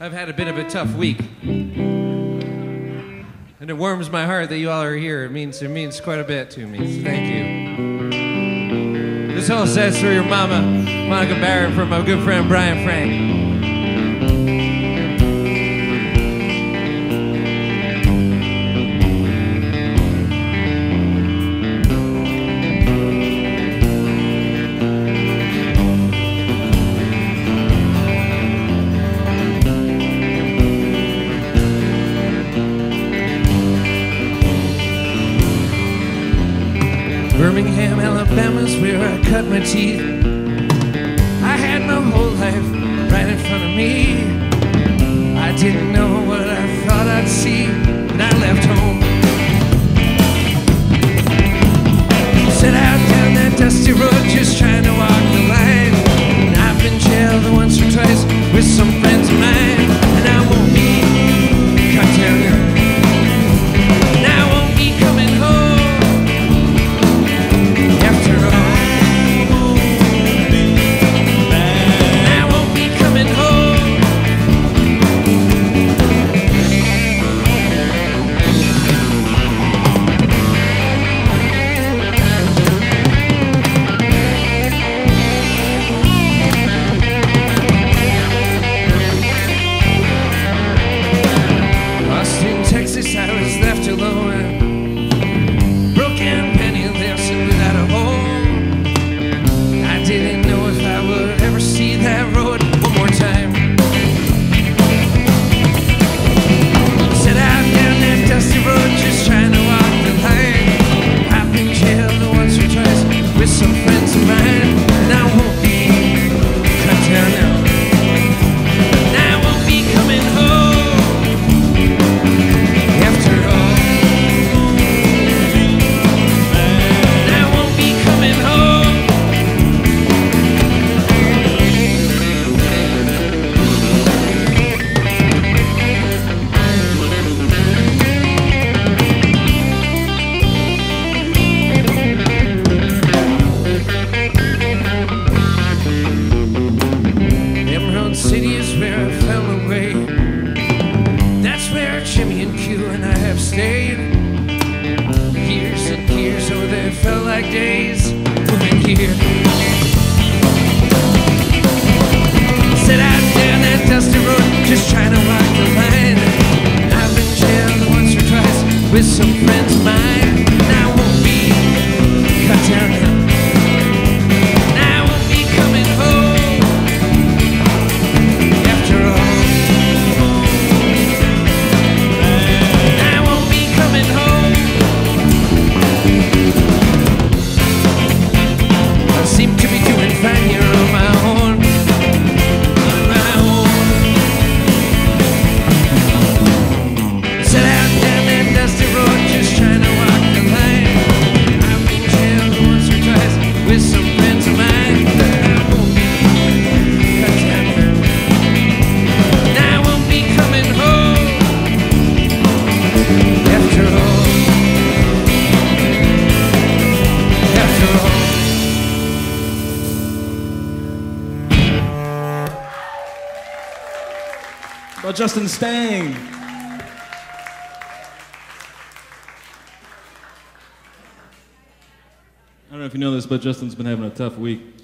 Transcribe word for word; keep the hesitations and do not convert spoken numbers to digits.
I've had a bit of a tough week. And it warms my heart that you all are here. It means, it means quite a bit to me, so thank you. This whole set's for your mama, Monica Barron, from my good friend Brian Frank. Birmingham, Alabama's where I cut my teeth. I had my whole life right in front of me. I didn't know what I thought I'd see when I left home. Set out down that dusty road just trying to walk the line. And I've been jailed once or twice with some friends of mine. And I won't be cut down. Justin Stang. I don't know if you know this, but Justin's been having a tough week.